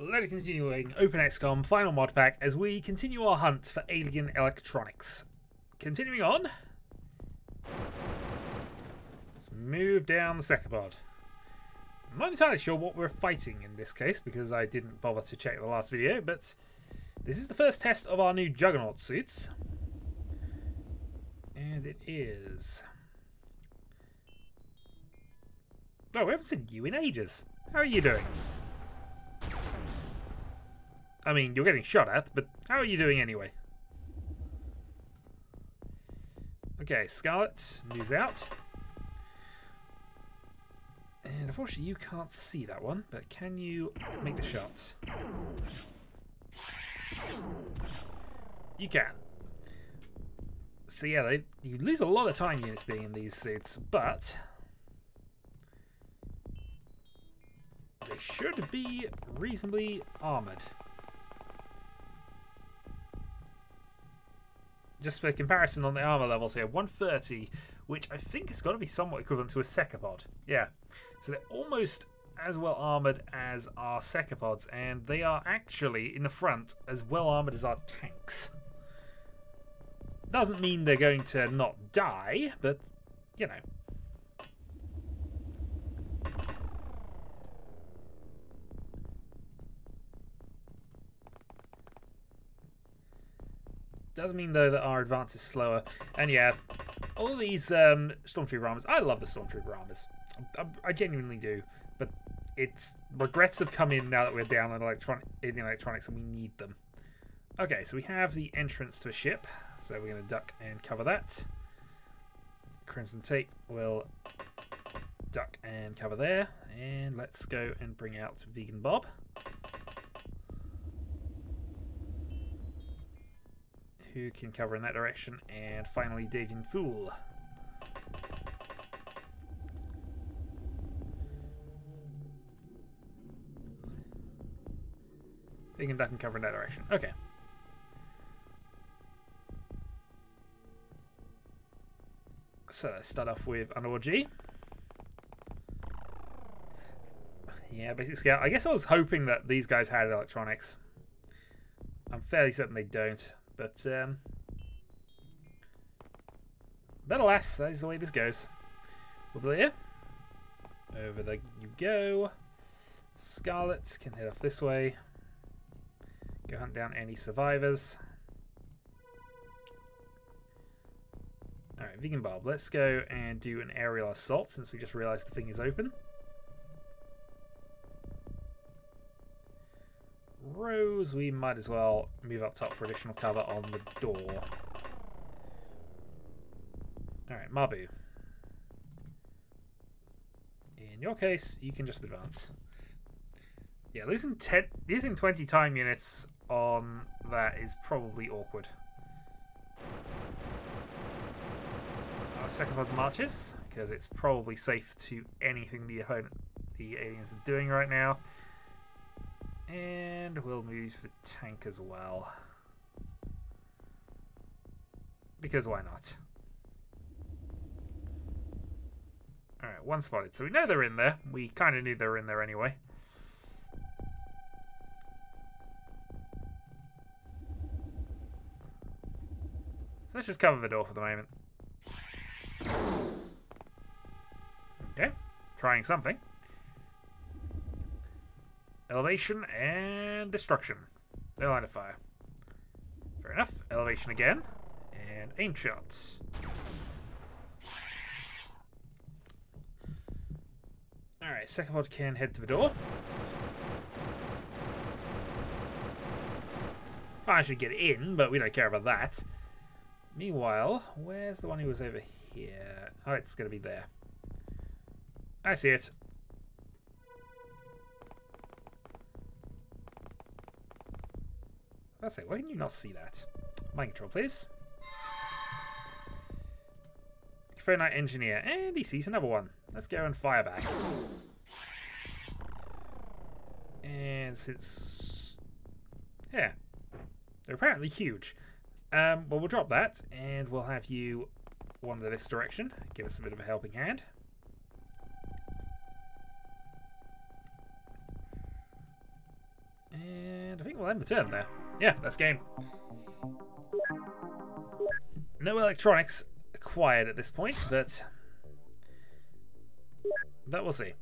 Let's continuing Open X-Com final mod pack as we continue our hunt for alien electronics. Continuing on, let's move down the Secopod. I'm not entirely sure what we're fighting in this case because I didn't bother to check the last video, but this is the first test of our new Juggernaut suits. And it is... Oh, we haven't seen you in ages. How are you doing? I mean, you're getting shot at, but how are you doing anyway? Okay, Scarlet, news out. And unfortunately you can't see that one, but can you make the shot? You can. So yeah, you lose a lot of time units being in these suits, but they should be reasonably armoured. Just for comparison on the armour levels here, 130, which I think has got to be somewhat equivalent to a Secopod. Yeah, so they're almost as well armoured as our Secopods, and they are actually, in the front, as well armoured as our tanks. Doesn't mean they're going to not die, but, you know. Does mean, though, that our advance is slower. And yeah, all these Stormtrooper armors. I love the Stormtrooper armors. I genuinely do. But it's regrets have come in now that we're down in electronics and we need them. Okay, so we have the entrance to a ship. So we're going to duck and cover that. Crimson Tape will duck and cover there. And let's go and bring out Vegan Bob, who can cover in that direction, and finally Davian Fool. They can duck and cover in that direction. Okay. So let's start off with an orgy. Yeah, basic scout. I guess I was hoping that these guys had electronics. I'm fairly certain they don't. But alas, that is the way this goes. We'll be here. Over there you go. Scarlet can head off this way. Go hunt down any survivors. Alright, Vegan Bob, let's go and do an aerial assault since we just realised the thing is open. Rose, we might as well move up top for additional cover on the door. Alright, Mabu. In your case, you can just advance. Yeah, losing 20 time units on that is probably awkward. Our second pod marches, because it's probably safe to anything the aliens are doing right now. And we'll move the tank as well. Because why not? Alright, one spotted. So we know they're in there. We kind of knew they were in there anyway. So let's just cover the door for the moment. Okay, trying something. Elevation and destruction. No line of fire. Fair enough. Elevation again. And aim shots. Alright, Secopod can head to the door. I should get in, but we don't care about that. Meanwhile, where's the one who was over here? Oh, it's going to be there. I see it. That's it. Why can you not see that? Mind control, please. Inferno engineer, and he sees another one. Let's go and fire back. And since, yeah, they're apparently huge. Well, we'll drop that, and we'll have you wander this direction. Give us a bit of a helping hand. we'll end the turn there. Yeah, that's game. No electronics acquired at this point, but we'll see.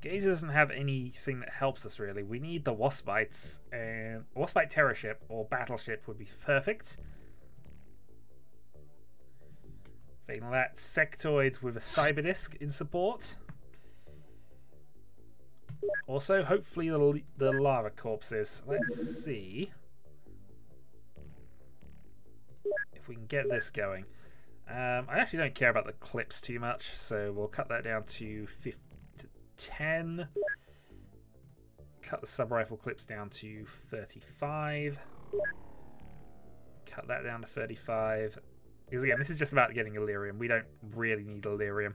Gaze doesn't have anything that helps us really. We need the Waspites, and Waspite Terror Ship or Battleship would be perfect. They let sectoids with a cyberdisc in support. Also, hopefully the lava corpses. Let's see if we can get this going. I actually don't care about the clips too much, so we'll cut that down to 10. Cut the sub-rifle clips down to 35. Cut that down to 35. Because again, this is just about getting Illyrium. We don't really need Illyrium.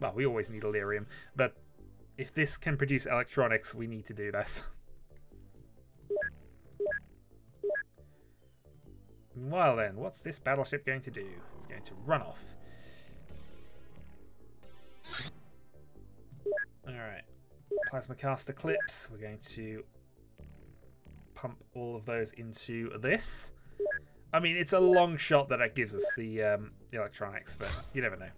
Well, we always need Illyrium, but if this can produce electronics, we need to do this. Well then, what's this battleship going to do? It's going to run off. Alright. Plasma caster clips. We're going to pump all of those into this. I mean, it's a long shot that gives us the electronics, but you never know.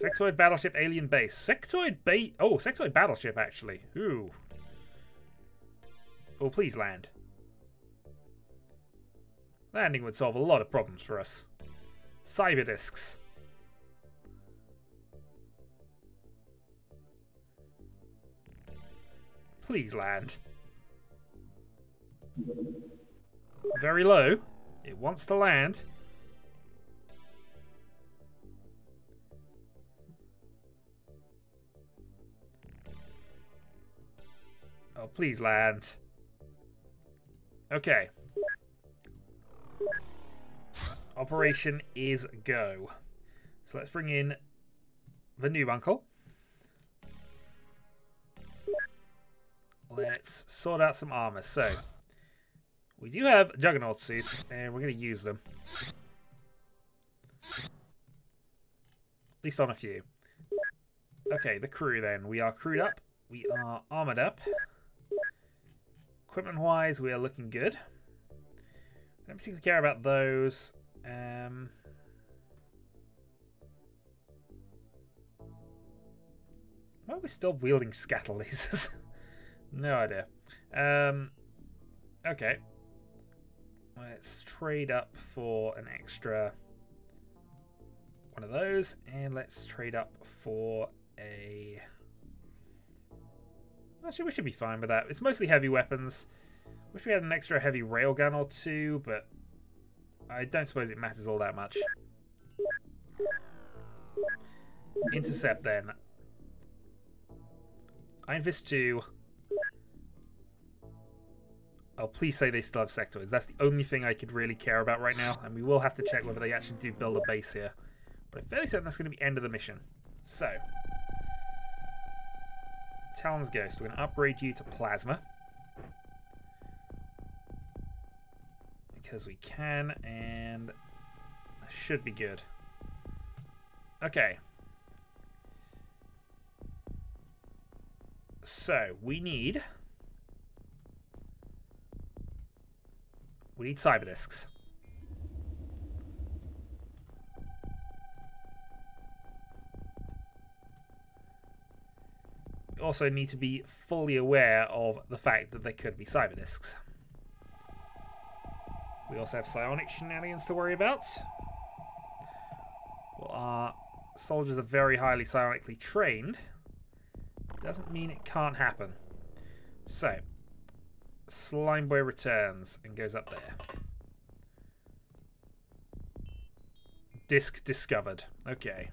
Sectoid battleship, alien base. Sectoid base. Oh, sectoid battleship actually. Ooh. Oh, please land. Landing would solve a lot of problems for us. Cyberdiscs. Please land. Very low. It wants to land. Oh, please land. Okay. Operation is go. So let's bring in the new uncle. Let's sort out some armor. So we do have Juggernaut suits, and we're going to use them. At least on a few. Okay, the crew then. We are crewed up. We are armored up. Equipment-wise, we are looking good. I don't particularly care about those. Why are we still wielding scattle lasers? No idea. Okay. Let's trade up for an extra one of those, and let's trade up for a... Actually, we should be fine with that. It's mostly heavy weapons. Wish we had an extra heavy railgun or two, but I don't suppose it matters all that much. Intercept, then. Iron Fist 2. Oh, please say they still have sectoids. That's the only thing I could really care about right now, and we will have to check whether they actually do build a base here. But I'm fairly certain that's going to be end of the mission. So, Talon's Ghost, we're going to upgrade you to Plasma. Because we can, and that should be good. Okay. So, we need cyberdiscs. We also need to be fully aware of the fact that there could be cyberdiscs. We also have psionic shenanigans to worry about. Well, our soldiers are very highly psionically trained. Doesn't mean it can't happen. So, Slime Boy returns and goes up there. Disc discovered. Okay.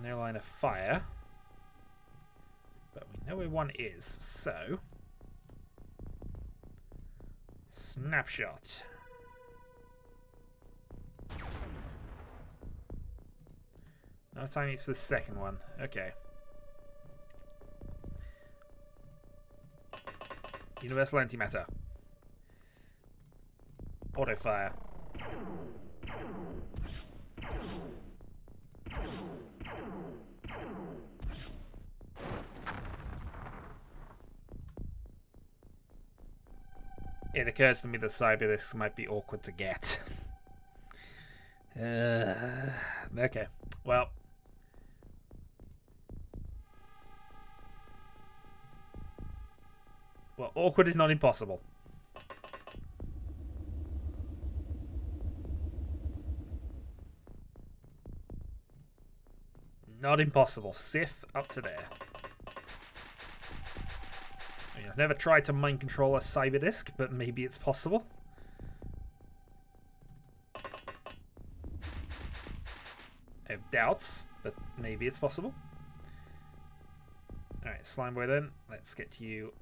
No line of fire. But we know where one is, so... Snapshot. No time needs for the second one. Okay. Universal antimatter. Auto fire. It occurs to me that cyberdiscs might be awkward to get. Okay, well. Well, awkward is not impossible. Not impossible. Sith up to there. I mean, I've never tried to mind control a cyberdisc, but maybe it's possible. I have doubts, but maybe it's possible. Alright, Slime Boy then. Let's get you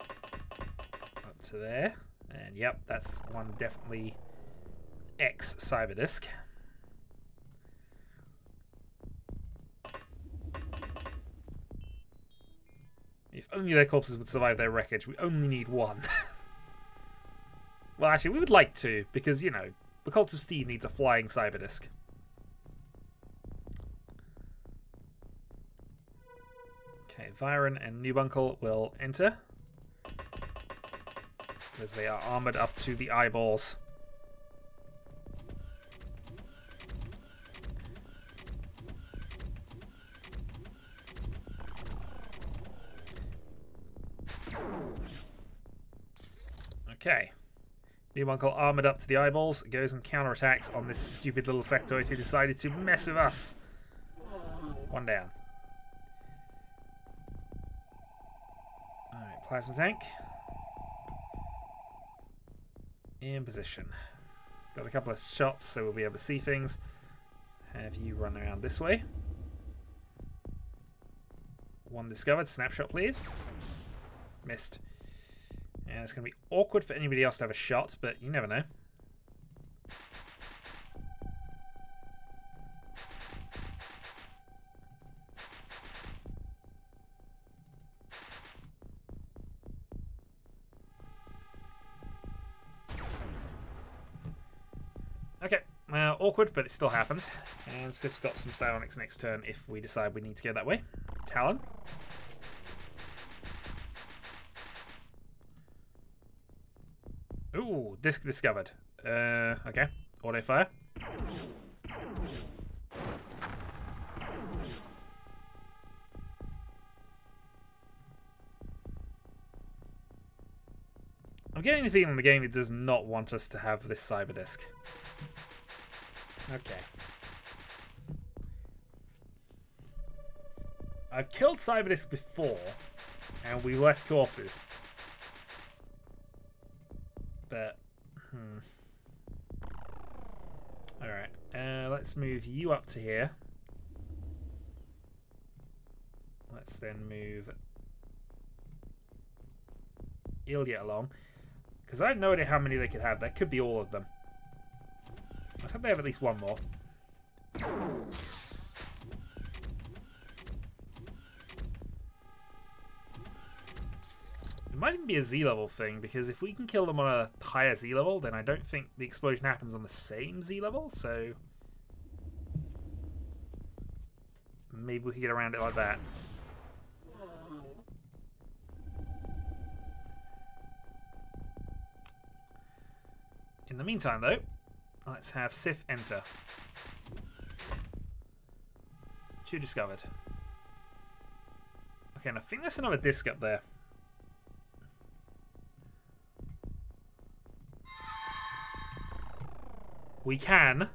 up to there. And yep, that's one definitely X cyberdisc. If only their corpses would survive their wreckage. We only need one. Well, actually, we would like two, because, you know, the Cult of Steve needs a flying cyberdisc. Okay, Viren and Nubuncle will enter, because they are armoured up to the eyeballs. Okay, Nubuncle armoured up to the eyeballs, goes and counterattacks on this stupid little sectoid who decided to mess with us. One down. Alright, plasma tank. In position. Got a couple of shots, so we'll be able to see things. Have you run around this way. One discovered. Snapshot, please. Missed. Yeah, it's going to be awkward for anybody else to have a shot, but you never know. Okay, awkward, but it still happened. And Sif's got some psionics next turn if we decide we need to go that way. Talon. Ooh, disc discovered. Okay. Auto fire. I'm getting the feeling in the game it does not want us to have this cyberdisc. Okay. I've killed cyberdiscs before, and we left corpses. But, Alright, let's move you up to here. Let's then move Ilya along. Because I have no idea how many they could have. That could be all of them. I hope they have at least one more. It might even be a Z-level thing, because if we can kill them on a higher Z-level, then I don't think the explosion happens on the same Z-level, so maybe we could get around it like that. In the meantime, though, let's have Sif enter. Two discovered. Okay, and I think there's another disc up there. We can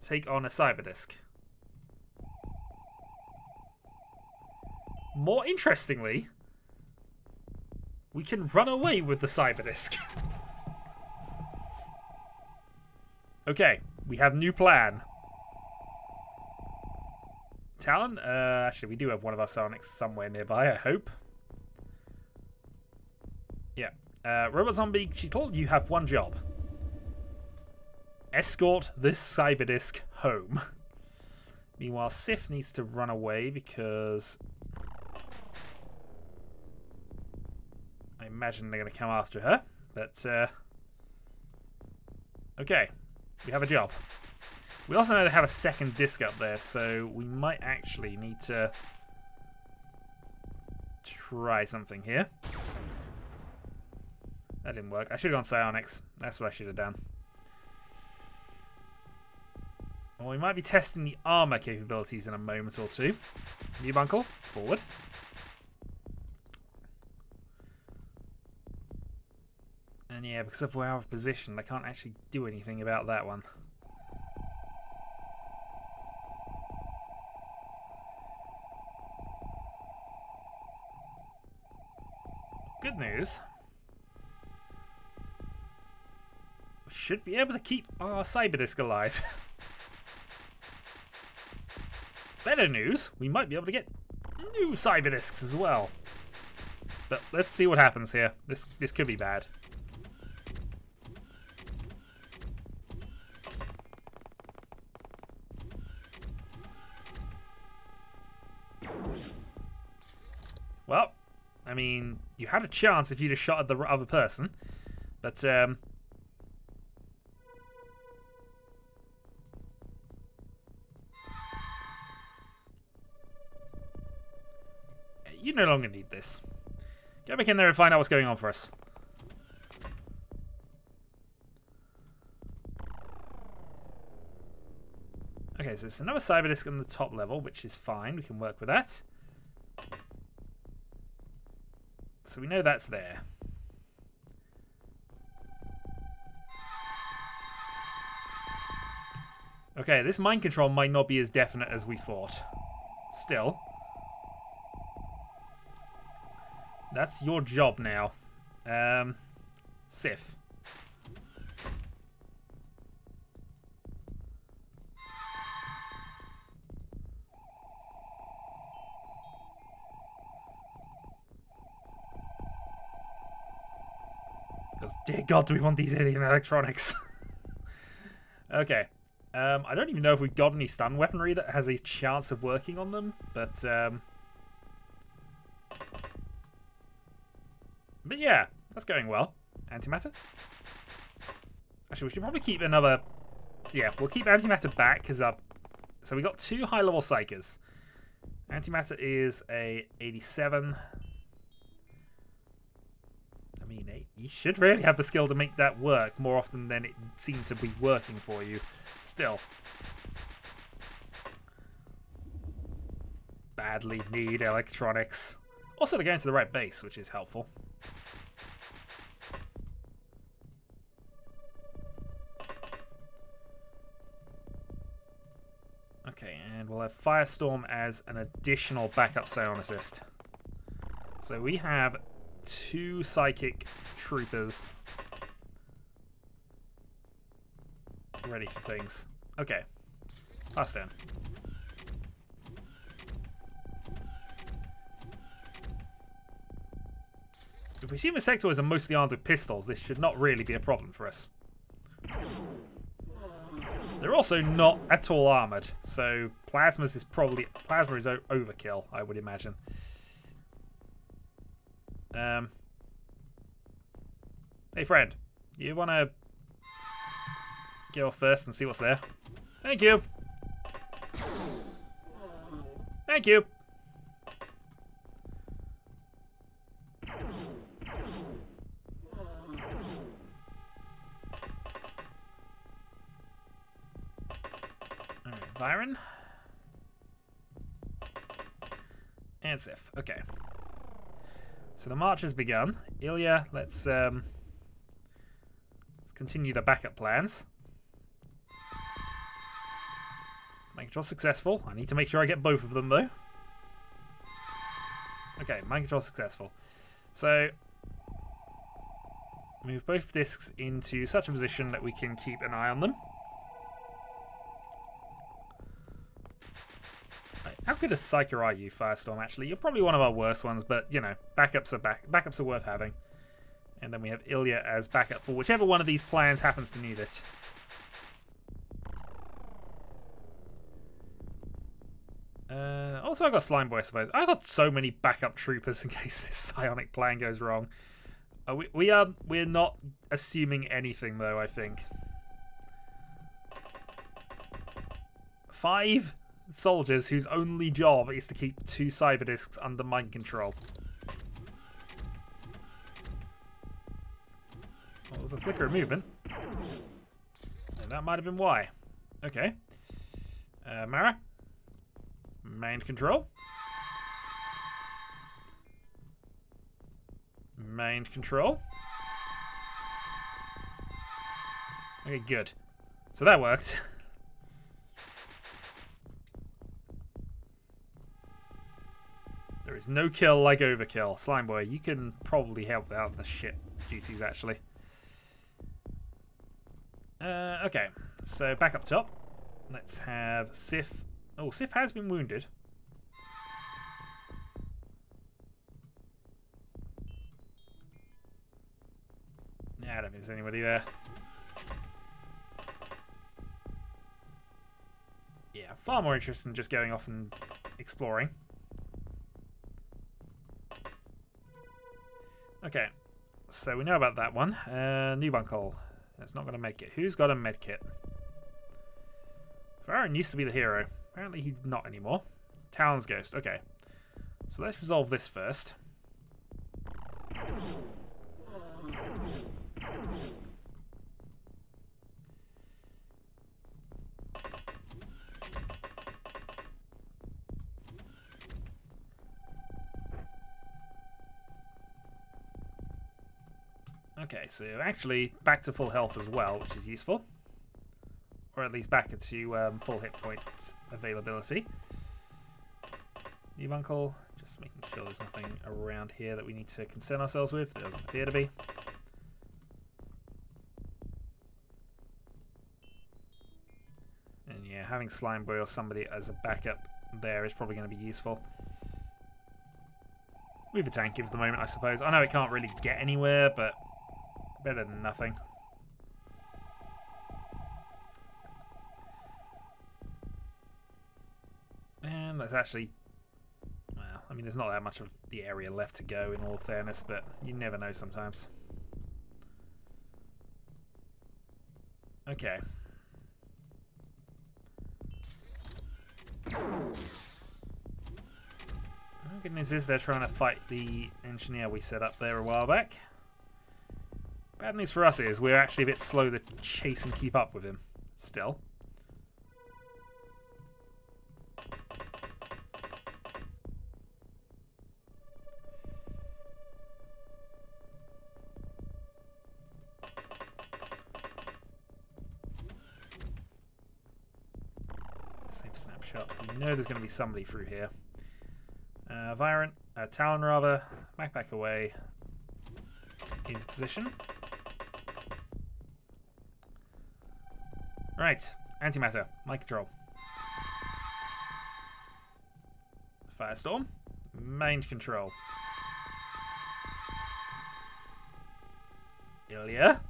take on a cyberdisc. More interestingly, we can run away with the cyberdisc. Okay, we have new plan. Talon? Actually, we do have one of our psionics somewhere nearby, I hope. Yeah. Robot Zombie Cheetle, you have one job. Escort this cyberdisc home. Meanwhile, Sif needs to run away because I imagine they're going to come after her. But, okay. We have a job. We also know they have a second disc up there, so we might actually need to try something here. That didn't work. I should have gone psionics. That's what I should have done. Well, we might be testing the armor capabilities in a moment or two. New bunkle. Forward. And yeah, because if we're out of position, I can't actually do anything about that one. Good news. We should be able to keep our cyberdisc alive. Better news, we might be able to get new cyberdiscs as well. But let's see what happens here. This could be bad. Well, I mean, you had a chance if you'd have shot at the other person, but you no longer need this. Go back in there and find out what's going on for us. Okay, so it's another cyberdisc on the top level, which is fine. We can work with that. So we know that's there. Okay, this mind control might not be as definite as we thought. Still. That's your job now. Sif. Because, dear God, do we want these alien electronics? Okay. I don't even know if we've got any stun weaponry that has a chance of working on them, but... But yeah, that's going well. Antimatter. Actually, we should probably keep another... Yeah, we'll keep antimatter back, because... So we got two high-level psychers. Antimatter is a 87. I mean, you should really have the skill to make that work more often than it seemed to be working for you. Still. Badly need electronics. Also, they're going to the right base, which is helpful. Okay, and we'll have Firestorm as an additional backup psionicist. So we have two psychic troopers ready for things. Okay, pass down. If we assume the sectoids are mostly armed with pistols, this should not really be a problem for us. They're also not at all armoured, so plasma is overkill, I would imagine. Hey friend, you wanna go off first and see what's there? Thank you. Thank you. Byron. And Sif. Okay. So the march has begun. Ilya, let's continue the backup plans. Mind control successful. I need to make sure I get both of them though. Okay, mind control successful. So move both discs into such a position that we can keep an eye on them. How good a psyker are you, Firestorm, actually? You're probably one of our worst ones, but, you know, backups are worth having. And then we have Ilya as backup for whichever one of these plans happens to need it. Also, I've got Slime Boy, I suppose. I've got so many backup troopers in case this psionic plan goes wrong. We're not assuming anything, though, I think. 5... soldiers whose only job is to keep two cyberdiscs under mind control. That was a flicker of movement. And that might have been why. Okay. Mara. Mind control. Mind control. Okay, good. So that worked. There is no kill like overkill. Slime Boy, you can probably help out the shit duties, actually. Okay, so back up top. Let's have Sif. Oh, Sif has been wounded. I don't think there's anybody there. Yeah, far more interested in just going off and exploring. Okay, so we know about that one. New Bunkle. That's not going to make it. Who's got a medkit? Farron used to be the hero. Apparently he's not anymore. Talon's Ghost. Okay. So let's resolve this first. Okay, so actually back to full health as well, which is useful. Or at least back to full hit points availability. New Uncle, just making sure there's nothing around here that we need to concern ourselves with. There doesn't appear to be. And yeah, having Slime Boy or somebody as a backup there is probably going to be useful. We have a tank here for the moment, I suppose. I know it can't really get anywhere, but better than nothing. And that's actually... well, I mean, there's not that much of the area left to go in all fairness, but you never know sometimes. Okay. My goodness is they're trying to fight the engineer we set up there a while back. Bad news for us is we're actually a bit slow to chase and keep up with him still. Save snapshot. We know there's going to be somebody through here. Virant, Talon rather, backpack away into position. Right, antimatter, my control. Firestorm, mind control. Ilya.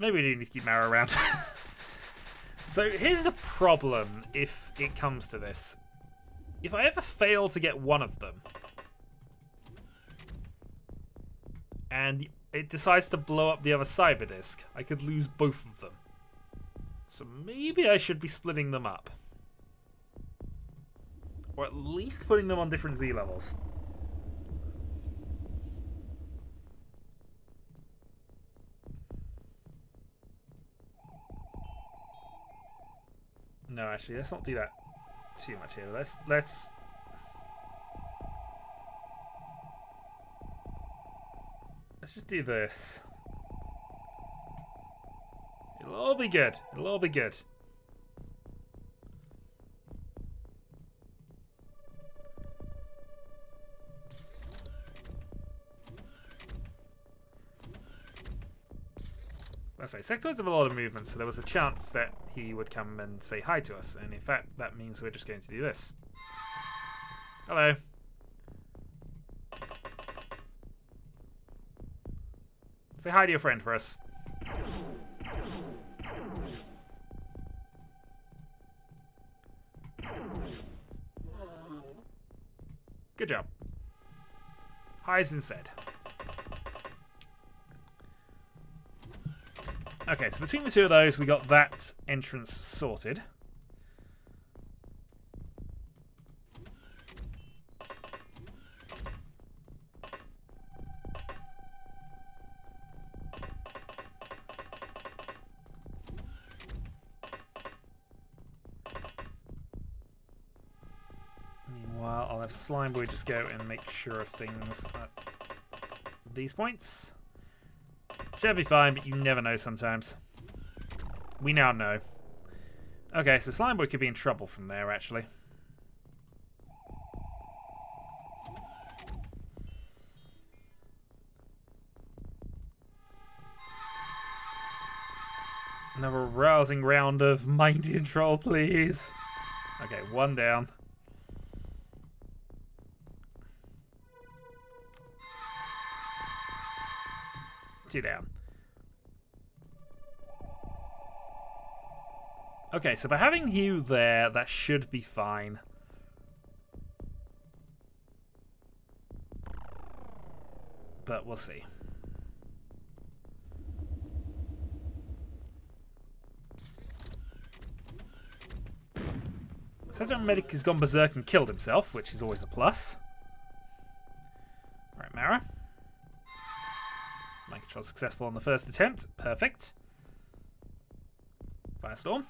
Maybe we do need to keep Mara around. So here's the problem if it comes to this. If I ever fail to get one of them, and it decides to blow up the other cyberdisc, I could lose both of them. So maybe I should be splitting them up. Or at least putting them on different Z levels. No, actually, let's not do that. Too much here. Let's just do this. It'll all be good. It'll all be good. I say, sectoids have a lot of movement, so there was a chance that he would come and say hi to us, and in fact, that means we're just going to do this. Hello. Say hi to your friend for us. Good job. Hi has been said. Okay, so between the two of those, we got that entrance sorted. have Slime Boy just go and make sure of things at these points. Should be fine, but you never know sometimes. We now know. Okay, so Slime Boy could be in trouble from there, actually. Another rousing round of mind control, please. Okay, one down. Two down. Okay, so by having you there, that should be fine. But we'll see. Sergeant Medic has gone berserk and killed himself, which is always a plus. Alright, Mara. Mind control successful on the first attempt. Perfect. Firestorm.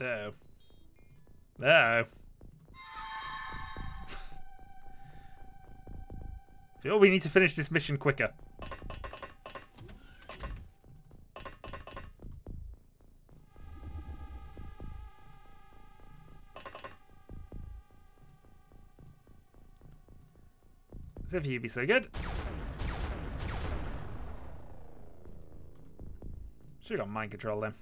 Uh-oh. Uh-oh. Oh, we need to finish this mission quicker. As if you'd be so good. Should've got mind control then.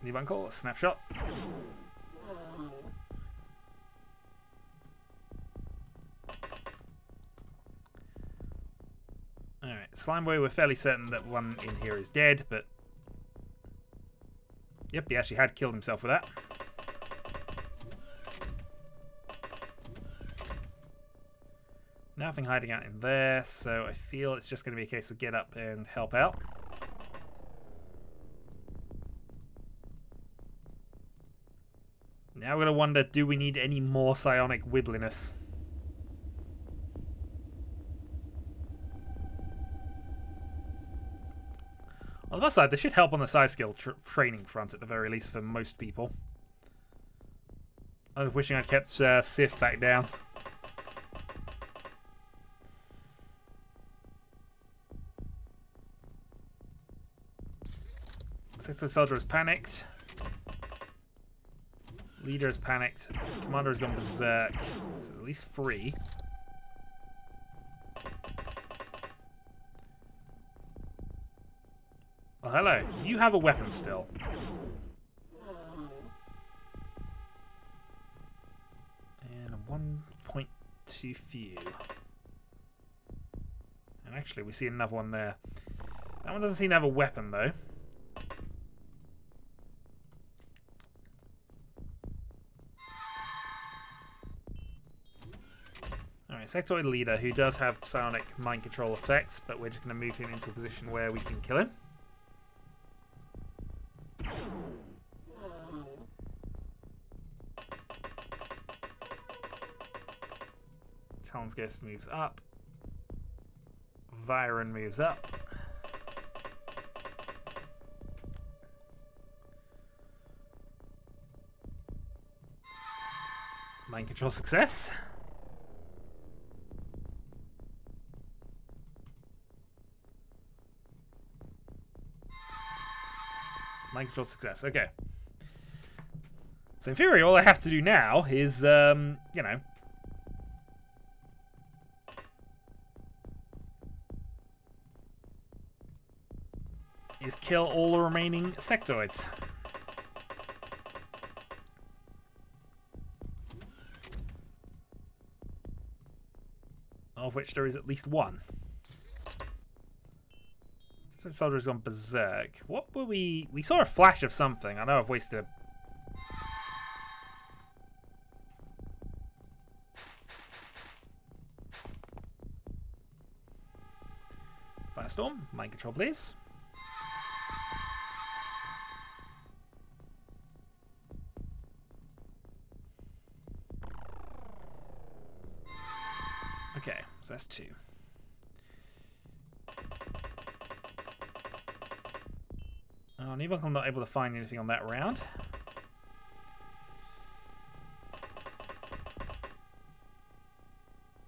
New uncle, snapshot. Alright, Slimeboy, we're fairly certain that one in here is dead, but... Yep, he actually had killed himself with that. Nothing hiding out in there, so I feel it's just going to be a case of get up and help out. Now we're going to wonder, do we need any more psionic wibbliness? On the plus side, this should help on the psi skill training front at the very least for most people. I was wishing I'd kept Sif back down. Sector Soldier is panicked. Leader has panicked. Commander has gone berserk. This is at least three. Oh, hello. You have a weapon still. And a 1 point too few. And actually, we see another one there. That one doesn't seem to have a weapon, though. Sectoid leader, who does have psionic mind control effects, but we're just going to move him into a position where we can kill him. Talon's Ghost moves up. Viren moves up. Mind control success. Mind control success. Okay. So in theory, all I have to do now is, you know, is kill all the remaining sectoids. Of which there is at least one. Soldier's gone berserk. What were we... We saw a flash of something. I know I've wasted a... Firestorm. Mind control, please. Okay, so that's 2. Oh, Nibok, I'm not able to find anything on that round.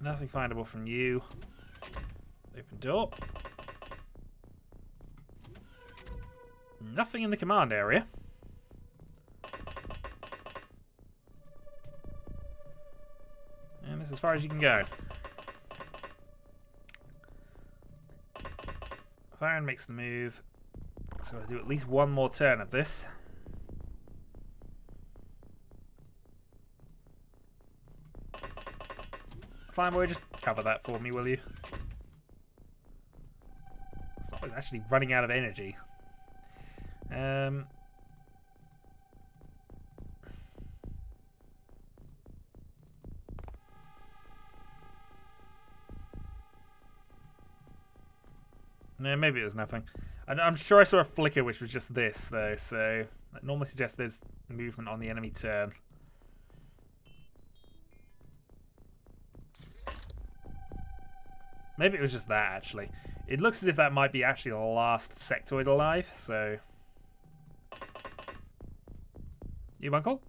Nothing findable from you. Open door. Nothing in the command area. And that's as far as you can go. Farron makes the move. So I'll do at least one more turn of this. Slime Boy, just cover that for me, will you? Slime Boy's actually running out of energy. No, maybe it was nothing. I'm sure I saw a flicker, which was just this, though, so that normally suggests there's movement on the enemy turn. Maybe it was just that, actually. It looks as if that might be actually the last sectoid alive, so... You, Uncle?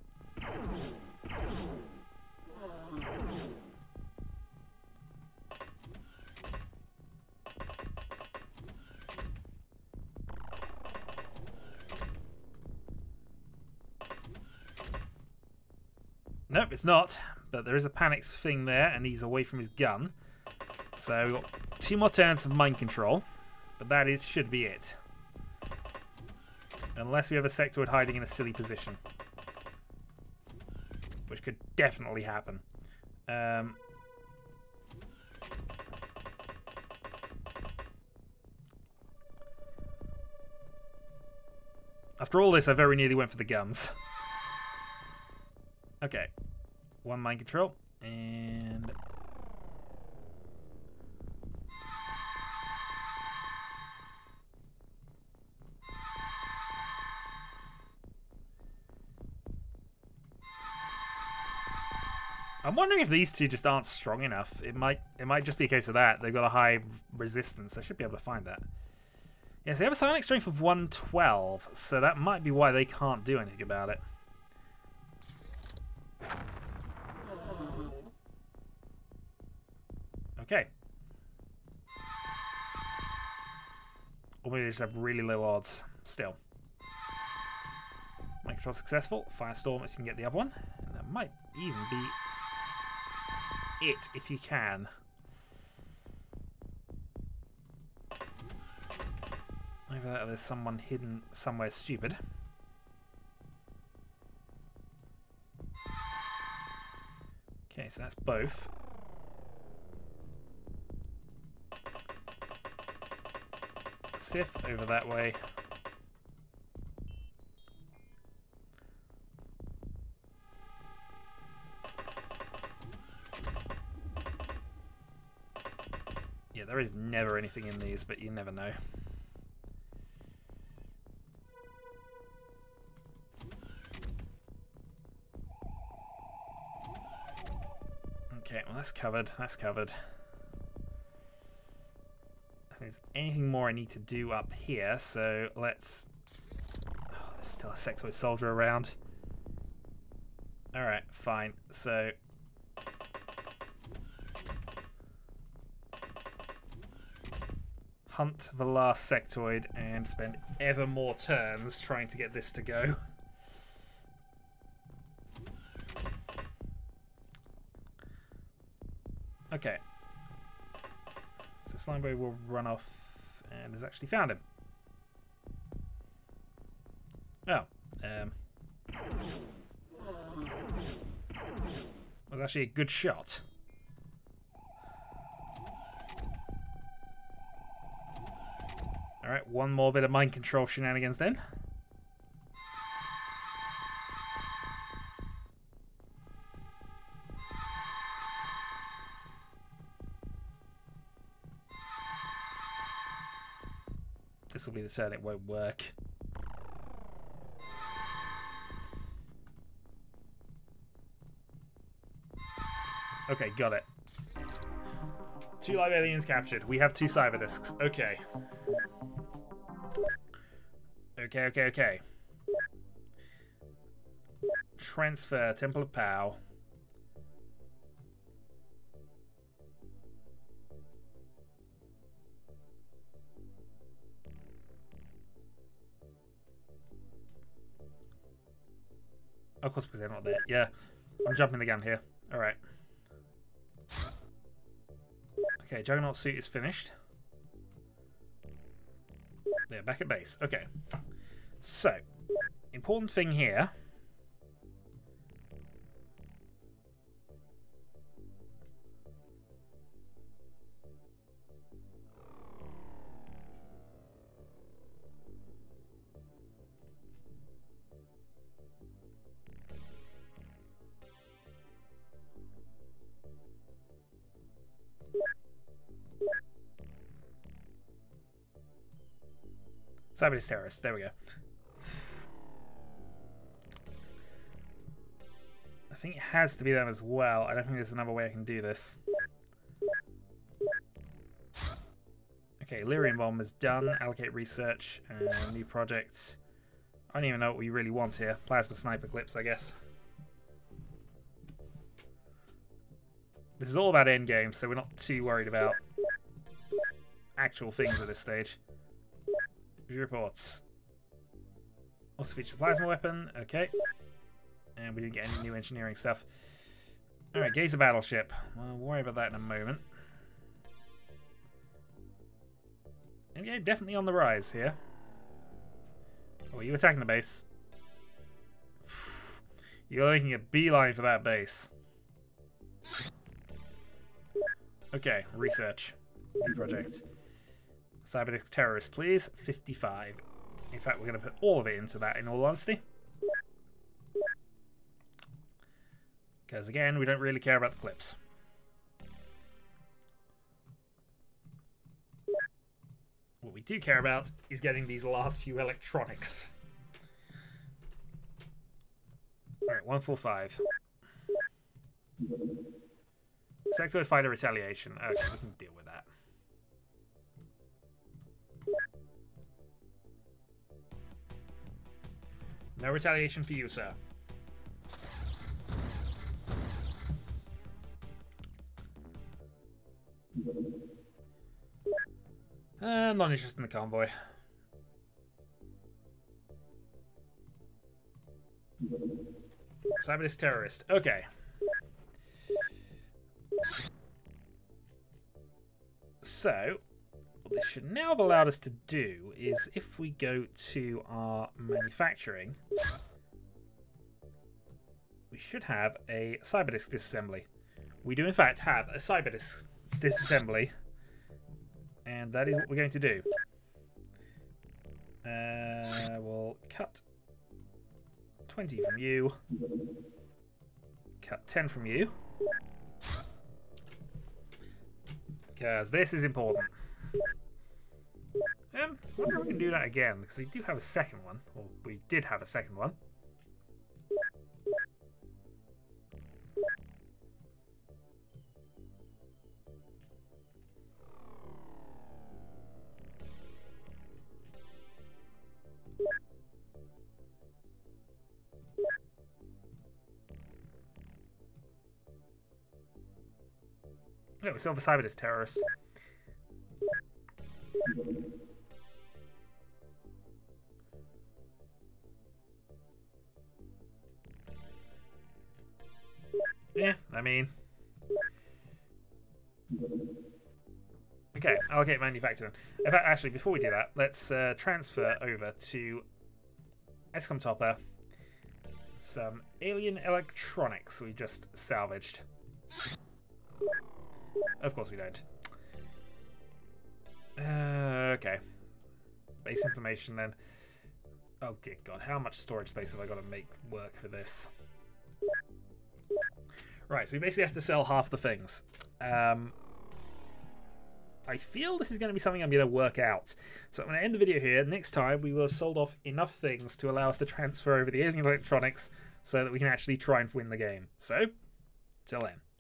Nope, it's not. But there is a panic thing there, and he's away from his gun. So we've got 2 more turns of mind control, but that is should be it. Unless we have a sectoid hiding in a silly position, which could definitely happen. After all this, I very nearly went for the guns. Okay, 1 mind control, and I'm wondering if these 2 just aren't strong enough. It might just be a case of that. They've got a high resistance. I should be able to find that. Yes, they have a psionic strength of 112, so that might be why they can't do anything about it. Okay. Or maybe they just have really low odds still. Mind control successful. Firestorm if you can get the other one. And that might even be it if you can. Either that or there's someone hidden somewhere stupid. Okay, so that's both. Sif over that way. Yeah, there is never anything in these, but you never know. Okay, well that's covered, that's covered. There's anything more I need to do up here, so let's... Oh, there's still a sectoid soldier around. Alright, fine. So... Hunt the last sectoid and spend ever more turns trying to get this to go. Okay. Slimeboy will run off and has actually found him. Oh. That was actually a good shot. Alright, one more bit of mind control shenanigans then. This will be the turn it won't work. Okay, got it. Two live aliens captured. We have two cyberdiscs. Okay. Okay. Transfer, Temple of Pow. Of course, because they're not there. Yeah. I'm jumping the gun here. Alright. Okay, Juggernaut suit is finished. They're back at base. Okay. So, important thing here. Cyberdisc terrorists. There we go. I think it has to be them as well. I don't think there's another way I can do this. Okay, Illyrium bomb is done. Allocate research and new projects. I don't even know what we really want here. Plasma sniper clips, I guess. This is all about endgame, so we're not too worried about actual things at this stage. Reports. Also features the plasma weapon. Okay. And we didn't get any new engineering stuff. Alright, gaze a battleship. We'll worry about that in a moment. And yeah, definitely on the rise here. Oh, are you attacking the base? You're making a beeline for that base. Okay, research. New project. Cyberdisc terrorists, please. 55. In fact, we're going to put all of it into that, in all honesty. Because, again, we don't really care about the clips. What we do care about is getting these last few electronics. Alright, 145. Sectoid fighter retaliation. Okay, we can deal with that. No retaliation for you, sir. Not interested in the convoy. Cyberdisc terrorist. Okay. So, what this should now have allowed us to do is, if we go to our manufacturing, we should have a cyberdisc disassembly. We do, in fact, have a cyberdisc disassembly, and that is what we're going to do. We'll cut 20 from you, cut 10 from you, because this is important. I wonder if we can do that again, because we do have a second one. Or we did have a second one. No, we still have a cyberdisc terrorist. Yeah, I mean... Okay, allocate manufacturing. In fact, actually, before we do that, let's transfer over to X-Com Topper some alien electronics we just salvaged. Of course we don't. Okay. Base information then. Oh dear god, how much storage space have I got to make work for this? Right, so we basically have to sell half the things. I feel this is going to be something I'm going to work out. So I'm going to end the video here. Next time we will have sold off enough things to allow us to transfer over the alien electronics so that we can actually try and win the game. So, till then.